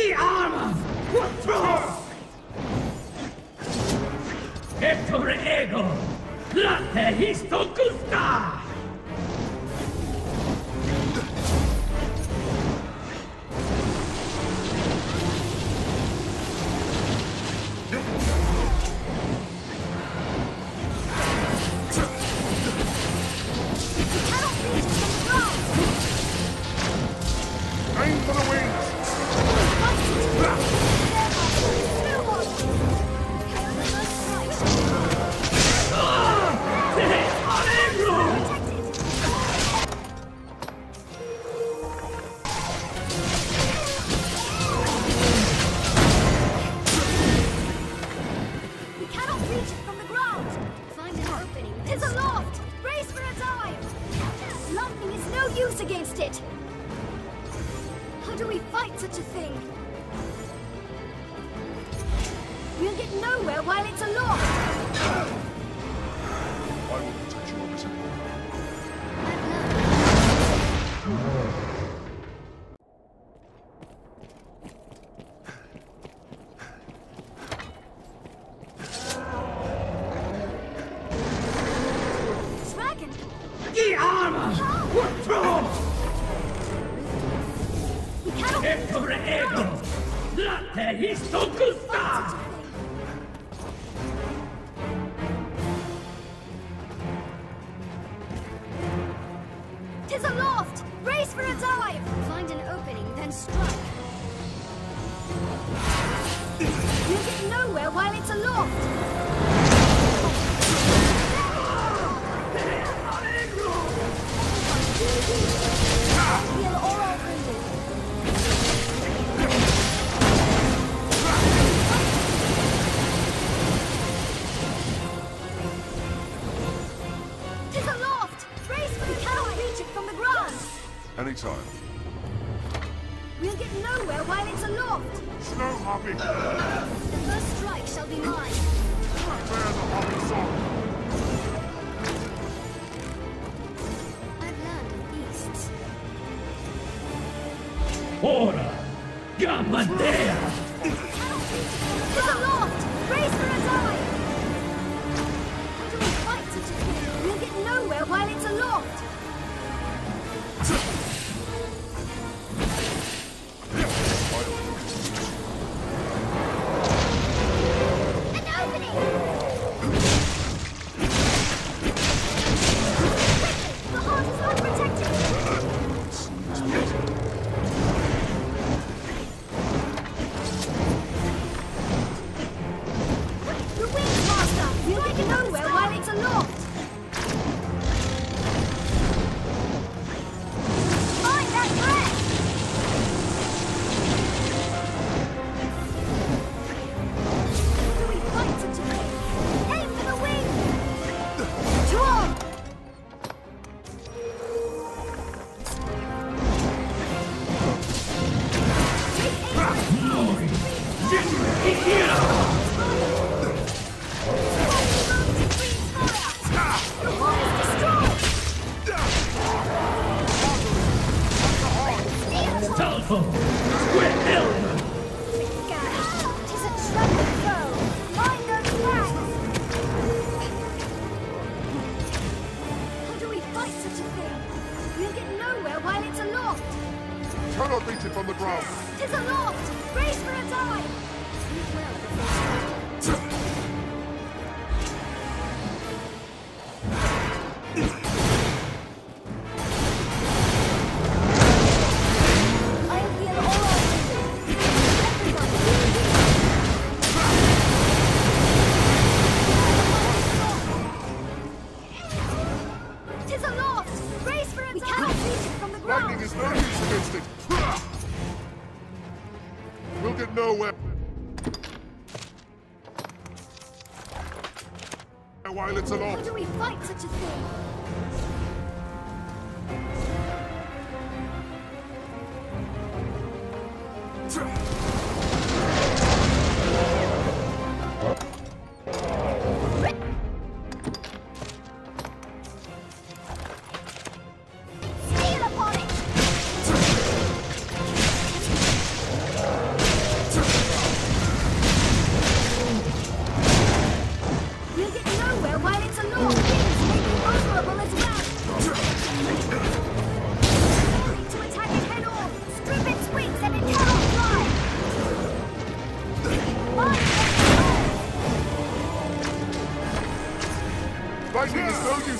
The armor was broken. Ettore ego, latte histo gusta. Anytime. We'll get nowhere while it's aloft. Slow, Hoppy. The first strike shall be mine. Prepare the Hoppy song. I've learned of beasts. Ora! Gamadea! It's aloft! Race for a dive! How do we fight such a thing? We'll get nowhere while it's aloft.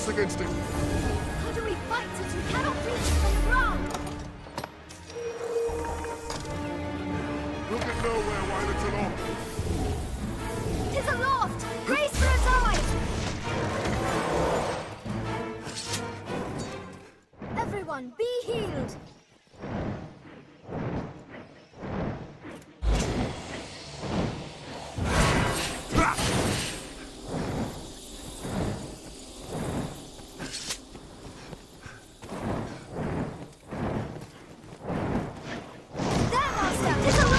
us against it. How do we fight since we cannot reach it from the ground? We'll get nowhere while it's aloft. It is aloft! Race for its eye! Everyone, be healed! It's a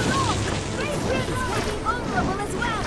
loss! Great wings will be vulnerable as well!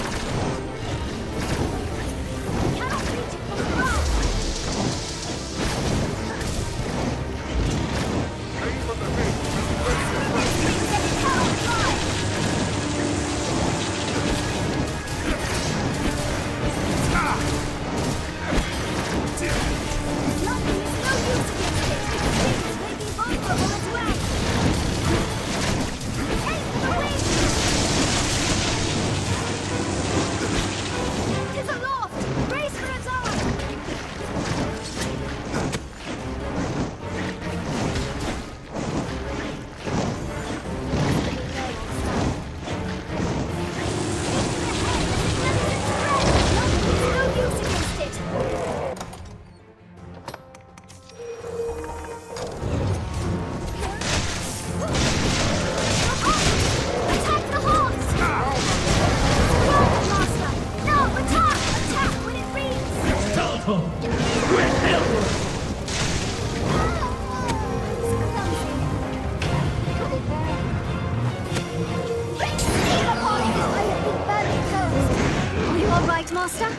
Master.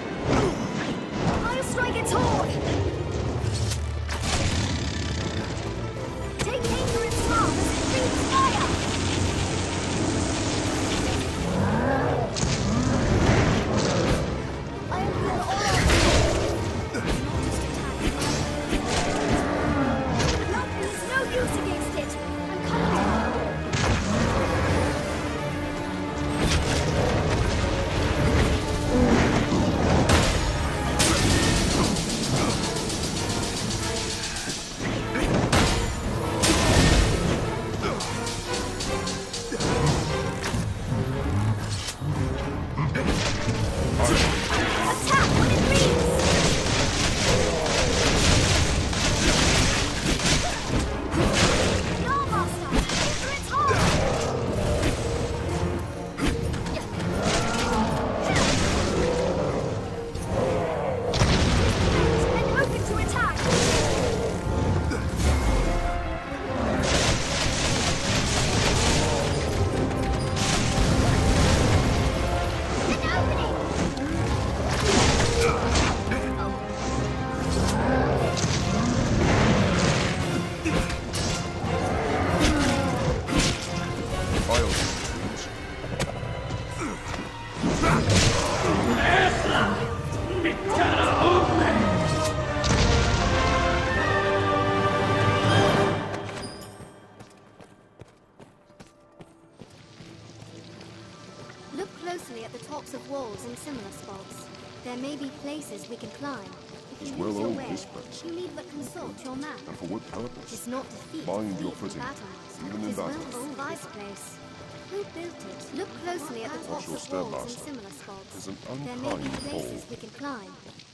I'll strike its horn. Take aim to its mouth as it breathes fire. I am here all over. Not just attacking. Nothing is no use against it. I'm coming to you. We can climb. It's well old this place. You need but consult your map. And for what purpose? It's not defeat. Mind your footing. Even in battle. It's well old this place. Who built it? Look closely at the tops of walls and similar spots. There's an unkind fall. There may be places we can climb.